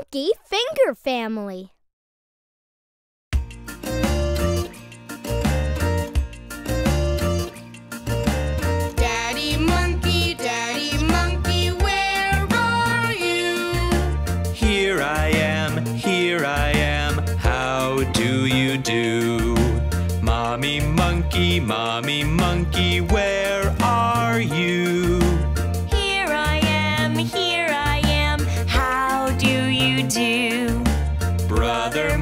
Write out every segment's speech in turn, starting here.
Monkey Finger Family. Daddy Monkey, where are you? Here I am, how do you do? Mommy Monkey, where are you? Here I am, how do you do? Brother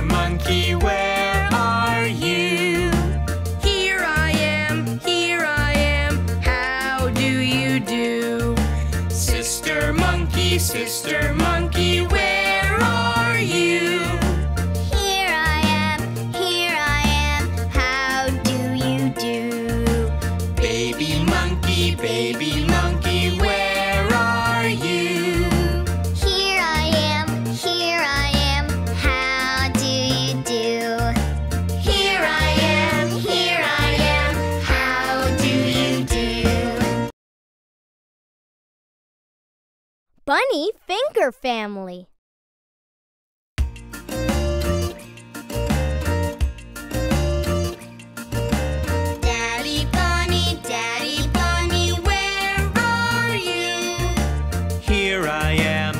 Monkey, where are you? Here I am, how do you do? Sister Monkey, where are you? Here I am, how do you do? Baby Monkey, where are you? Here I am, how do you do? Here I am, how do you do? Bunny Finger Family. Daddy Bunny, where are you? Here I am,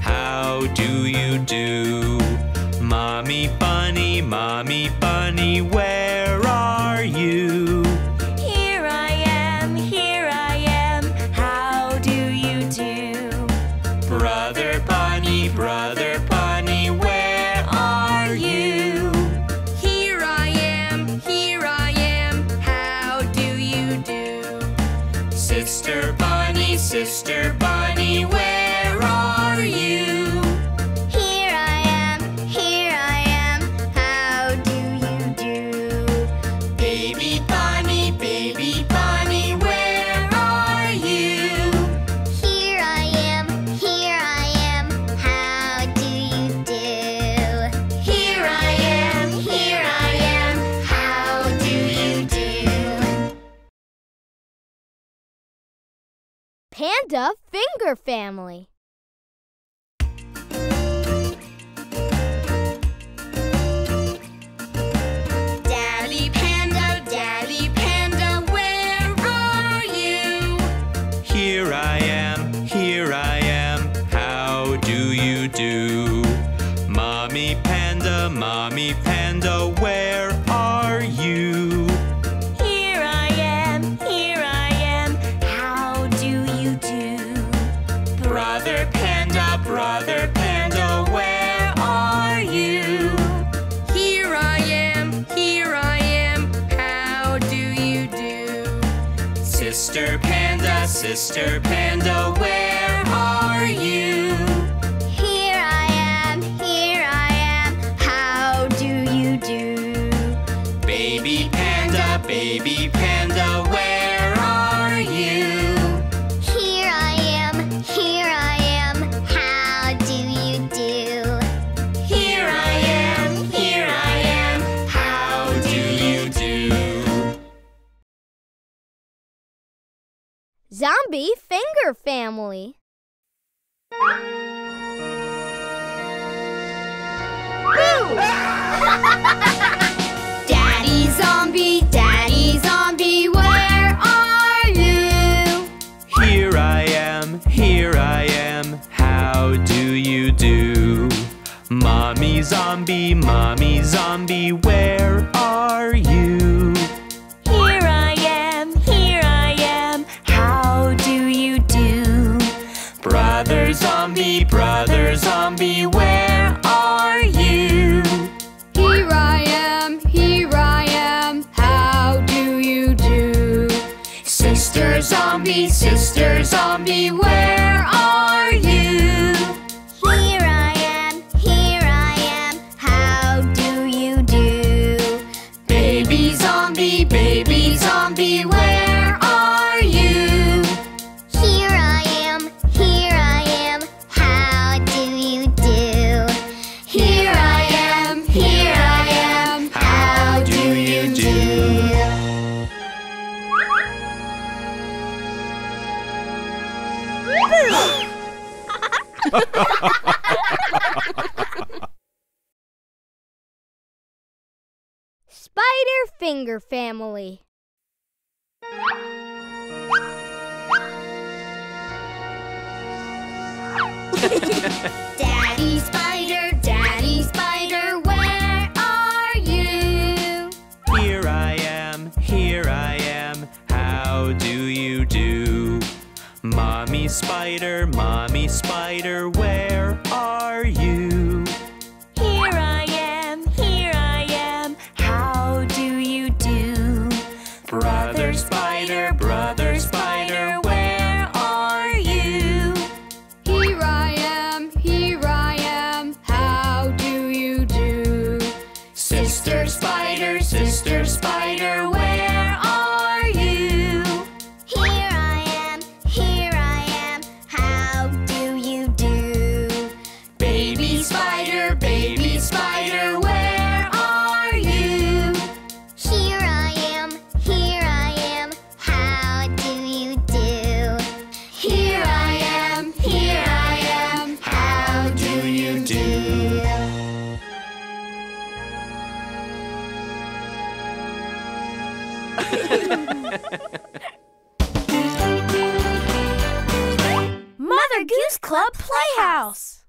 how do you do? Mommy Bunny, where are you? Here I am, how do you do? Brother Bunny, where are you? Here I am, how do you do? Sister Bunny, where are you? Here I am, how do you do? Baby Bunny, where are you? Here I am, how do you do? Here I am, how do you do? Panda Finger Family. Daddy Panda, where are you? Here I am, how do you do? Mommy Panda, where are you? Here I am, how do you do? Brother Panda, where are you? Here I am, how do you do? Sister Panda, where are you? Here I am, how do you do? Baby Panda, where are you? Here I am, how do you do? Here I am, how do you do? Zombie Finger Family. Daddy Zombie, where are you? Here I am, how do you do? Mommy Zombie, where are you? Here I am, how do you do? Brother Zombie, where are you? Here I am, how do you do? Sister Zombie, where are you? Here I am, how do you do? Baby Zombie, where are you? Here I am, how do you do? Here I am, how do you do? Spider Finger Family. Daddy Spider, Daddy Spider, where are you? Here I am, how do you do? Mommy Spider, where are you? Here I am, how do you do? Brother Spider, where are you? Here I am, how do you do? Sister Spider, where are you? Here I am, how do you do? Baby Spider, where are you? Here I am, how do you do? Here I am, how do you do? Mother Goose Club Playhouse.